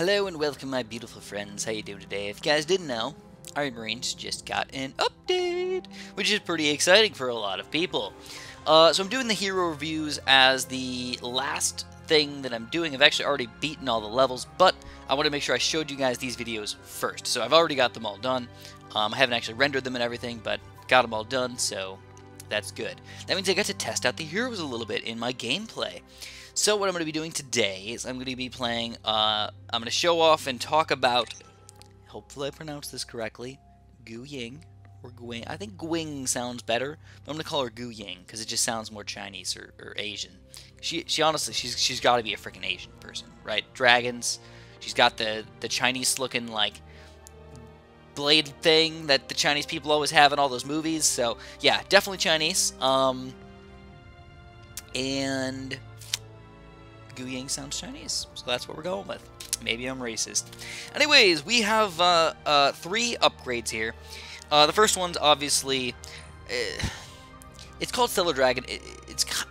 Hello and welcome, my beautiful friends. How you doing today? If you guys didn't know, Iron Marines just got an update, which is pretty exciting for a lot of people. So I'm doing the hero reviews as the last thing that I'm doing. I've actually already beaten all the levels, but I want to make sure I showed you guys these videos first. So I've already got them all done. I haven't actually rendered them and everything, but got them all done, so that's good. That means I got to test out the heroes a little bit in my gameplay. So what I'm going to be doing today is I'm going to be playing, I'm going to show off and talk about, hopefully I pronounced this correctly, Guiying, or Guiying. I think Guiying sounds better, but I'm going to call her Guiying, because it just sounds more Chinese or Asian. She honestly, she's got to be a freaking Asian person, right? Dragons, she's got the Chinese looking, like, blade thing that the Chinese people always have in all those movies, so, yeah, definitely Chinese, and Guiying sounds Chinese, so that's what we're going with. Maybe I'm racist. Anyways, we have three upgrades here. The first one's obviously it's called Stellar Dragon.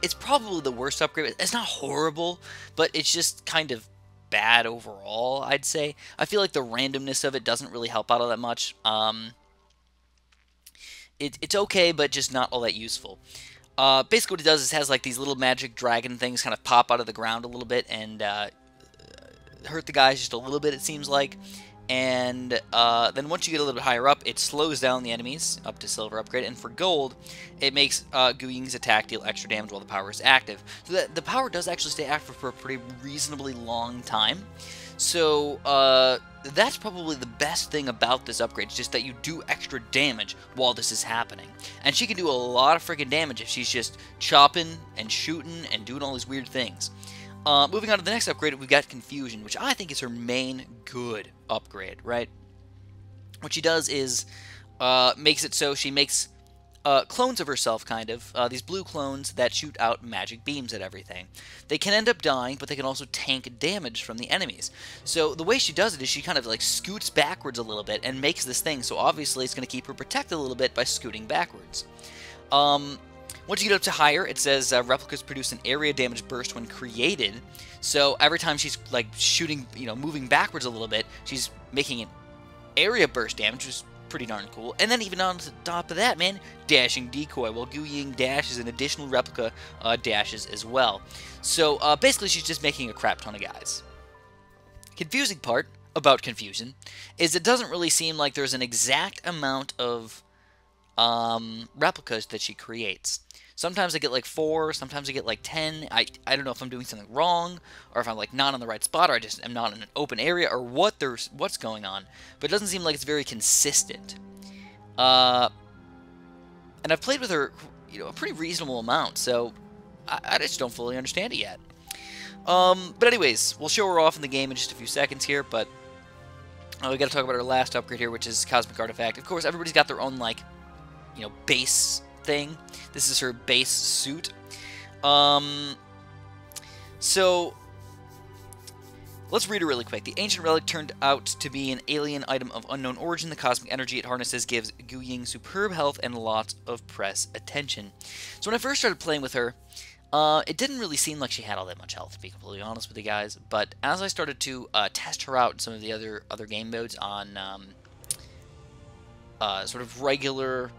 It's probably the worst upgrade. It's not horrible, but it's just kind of bad overall, I'd say. I feel like the randomness of it doesn't really help out all that much. It's okay, but just not all that useful. Basically what it does is it has like these little magic dragon things kind of pop out of the ground a little bit and hurt the guys just a little bit, it seems like. And then once you get a little bit higher up, it slows down the enemies up to silver upgrade. And for gold, it makes Guiying's attack deal extra damage while the power is active. So that the power does actually stay active for a pretty reasonably long time. So that's probably the best thing about this upgrade, is just that you do extra damage while this is happening. And she can do a lot of freaking damage if she's just chopping and shooting and doing all these weird things. Moving on to the next upgrade, we've got Confusion, which I think is her main good upgrade, right? What she does is makes it so she makes clones of herself, kind of. These blue clones that shoot out magic beams at everything. They can end up dying, but they can also tank damage from the enemies. So the way she does it is she kind of like scoots backwards a little bit and makes this thing. So obviously it's going to keep her protected a little bit by scooting backwards. Once you get up to higher, it says replicas produce an area damage burst when created. So every time she's like shooting, you know, moving backwards a little bit, she's making an area burst damage, which is pretty darn cool. And then even on top of that, man, dashing decoy. Well, Guiying dashes and additional replica dashes as well. So basically she's just making a crap ton of guys. Confusing part about Confusion is it doesn't really seem like there's an exact amount of replicas that she creates. Sometimes I get like 4, sometimes I get like 10. I don't know if I'm doing something wrong, or if I'm like not on the right spot, or I just am not in an open area, or what's going on. But it doesn't seem like it's very consistent. And I've played with her, you know, a pretty reasonable amount, so I just don't fully understand it yet. But anyways, we'll show her off in the game in just a few seconds here, but we got to talk about our last upgrade here, which is Cosmic Artifact. Of course, everybody's got their own, like, you know, base thing. This is her base suit. So let's read it really quick. The ancient relic turned out to be an alien item of unknown origin. The cosmic energy it harnesses gives Guiying superb health and lots of press attention. So when I first started playing with her, it didn't really seem like she had all that much health, to be completely honest with you guys. But as I started to test her out in some of the other game modes on sort of regular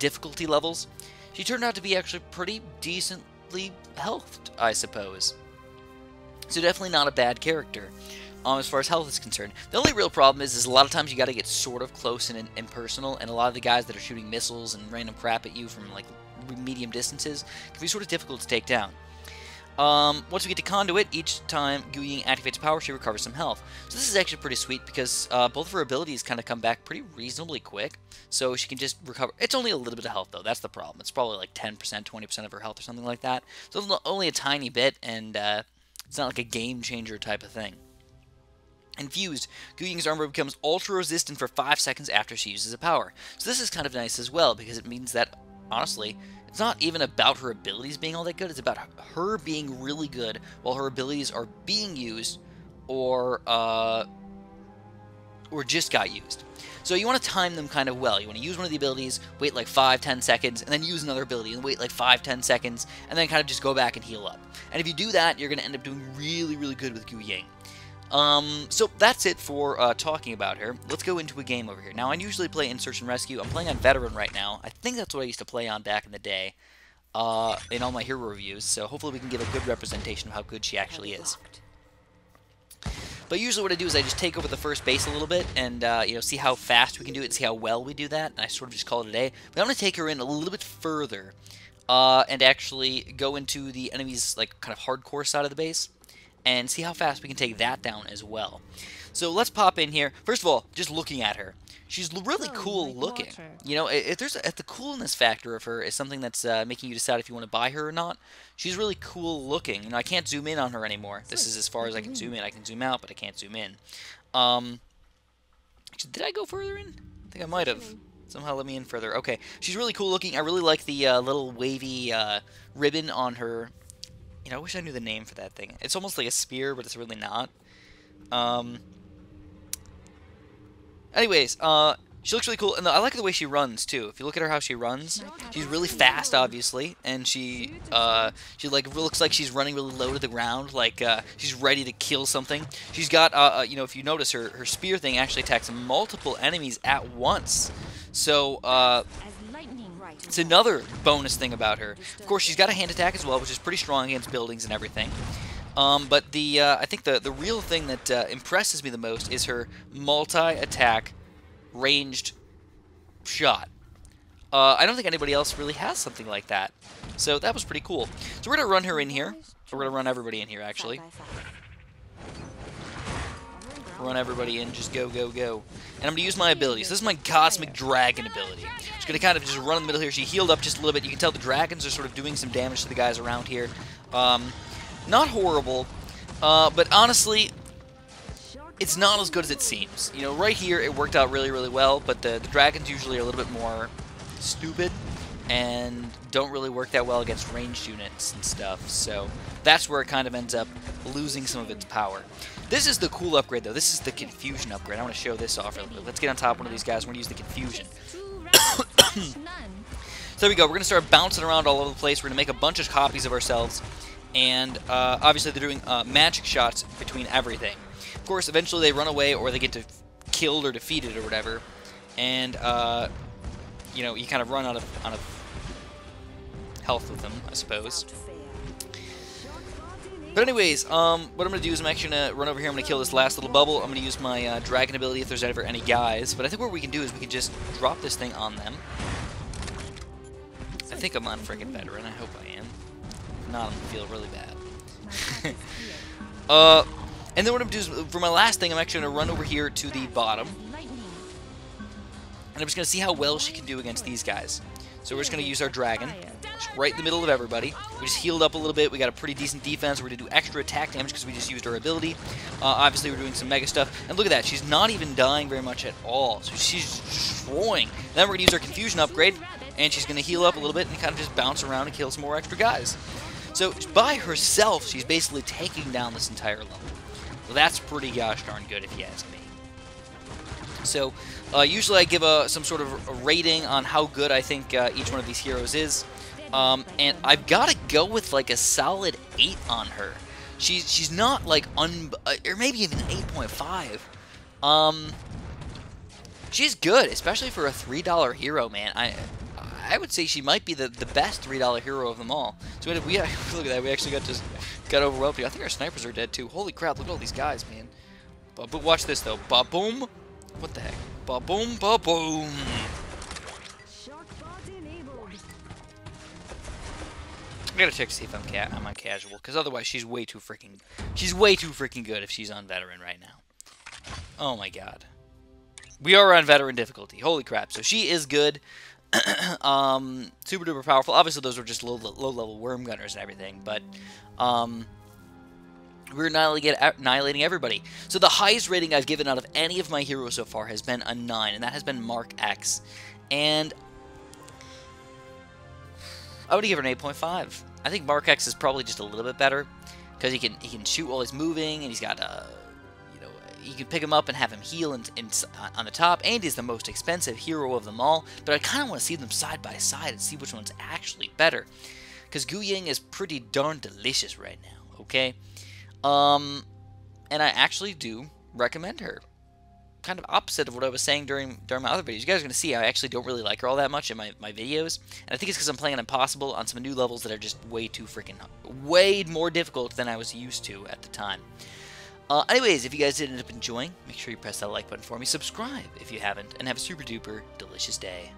difficulty levels, she turned out to be actually pretty decently healthed, I suppose. So definitely not a bad character, as far as health is concerned. The only real problem is a lot of times you got to get sort of close and impersonal, and a lot of the guys that are shooting missiles and random crap at you from like medium distances can be sort of difficult to take down. Once we get to Conduit, each time Guiying activates power, she recovers some health. So this is actually pretty sweet because both of her abilities kind of come back pretty reasonably quick. So she can just recover. It's only a little bit of health, though. That's the problem. It's probably like 10%, 20% of her health or something like that. So only a tiny bit, and it's not like a game-changer type of thing. Infused, Guiying's armor becomes ultra-resistant for 5 seconds after she uses a power. So this is kind of nice as well because it means that, honestly, it's not even about her abilities being all that good. It's about her being really good while her abilities are being used or just got used. So you want to time them kind of well. You want to use one of the abilities, wait like 5-10 seconds, and then use another ability and wait like 5-10 seconds, and then kind of just go back and heal up. And if you do that, you're going to end up doing really, really good with Guiying. So that's it for talking about her. Let's go into a game over here. Now, I usually play in Search and Rescue. I'm playing on Veteran right now. I think that's what I used to play on back in the day in all my hero reviews. So hopefully we can give a good representation of how good she actually is. But usually what I do is I just take over the first base a little bit and, you know, see how fast we can do it and see how well we do that. And I sort of just call it a day. But I'm going to take her in a little bit further and actually go into the enemy's, like, kind of hardcore side of the base and see how fast we can take that down as well. So let's pop in here. First of all, just looking at her. She's really cool looking. You know, if there's the coolness factor of her is something that's making you decide if you want to buy her or not. She's really cool looking. You know, I can't zoom in on her anymore. This is as far as I can zoom in. I can zoom out, but I can't zoom in. Actually, did I go further in? I think I might have. Somehow let me in further. Okay. She's really cool looking. I really like the little wavy ribbon on her. You know, I wish I knew the name for that thing. It's almost like a spear, but it's really not. Anyways, she looks really cool, and I like the way she runs, too. If you look at her, how she runs, she's really fast, obviously, and she like, looks like she's running really low to the ground, like, she's ready to kill something. She's got, you know, if you notice, her spear thing actually attacks multiple enemies at once, so, it's another bonus thing about her. Of course, she's got a hand attack as well, which is pretty strong against buildings and everything. But the I think the real thing that impresses me the most is her multi-attack ranged shot. I don't think anybody else really has something like that. So that was pretty cool. So we're going to run her in here. We're going to run everybody in here, actually. Run everybody in, just go, go, go. And I'm going to use my abilities. This is my Cosmic Dragon ability. Just going to kind of just run in the middle here. She healed up just a little bit. You can tell the dragons are sort of doing some damage to the guys around here. Not horrible, but honestly, it's not as good as it seems. You know, right here it worked out really, really well, but the dragons usually are a little bit more stupid and don't really work that well against ranged units and stuff, so that's where it kind of ends up losing some of its power. This is the cool upgrade, though. This is the Confusion upgrade. I want to show this off real quick. Let's get on top of one of these guys. We're going to use the Confusion. So there we go. We're going to start bouncing around all over the place. We're going to make a bunch of copies of ourselves. And obviously they're doing magic shots between everything. Of course, eventually they run away or they get killed or defeated or whatever. And, you know, you kind of run out of health with them, I suppose. But anyways, what I'm going to do is I'm actually going to run over here. I'm going to kill this last little bubble. I'm going to use my dragon ability if there's ever any guys. But I think what we can do is we can just drop this thing on them. I think I'm on freaking Veteran. I hope I am. Not, I'm gonna feel really bad. And then what I'm gonna do is, for my last thing, I'm actually gonna run over here to the bottom, and I'm just gonna see how well she can do against these guys. So we're just gonna use our dragon, just right in the middle of everybody. We just healed up a little bit. We got a pretty decent defense. We're gonna do extra attack damage because we just used our ability. Obviously, we're doing some mega stuff, and look at that. She's not even dying very much at all. So she's destroying. Then we're gonna use our Confusion upgrade, and she's gonna heal up a little bit and kind of just bounce around and kill some more extra guys. So, by herself, she's basically taking down this entire level. Well, that's pretty gosh darn good, if you ask me. So, usually I give some sort of a rating on how good I think each one of these heroes is. And I've got to go with, like, a solid 8 on her. She's not, like, or maybe even 8.5. She's good, especially for a $3 hero, man. I would say she might be the best $3 hero of them all. So we look at that. We actually got overwhelmed. I think our snipers are dead too. Holy crap! Look at all these guys, man. But watch this though. Ba boom. What the heck? Ba boom. Ba boom. I gotta check to see if I'm on casual, because otherwise she's way too freaking. She's way too freaking good if she's on Veteran right now. Oh my god. We are on Veteran difficulty. Holy crap! So she is good. Super duper powerful. Obviously, those were just low level worm gunners and everything, but we're annihilating everybody. So the highest rating I've given out of any of my heroes so far has been a 9, and that has been Mark X. And I would give her an 8.5. I think Mark X is probably just a little bit better because he can shoot while he's moving, and he's got a. You can pick him up and have him heal on the top. Andy's the most expensive hero of them all, but I kind of want to see them side by side and see which one's actually better. Because Guiying is pretty darn delicious right now, okay? and I actually do recommend her. Kind of opposite of what I was saying during my other videos. You guys are going to see I actually don't really like her all that much in my videos, and I think it's because I'm playing Impossible on some new levels that are just way too freaking, way more difficult than I was used to at the time. Anyways, if you guys did end up enjoying, make sure you press that like button for me, subscribe if you haven't, and have a super duper delicious day.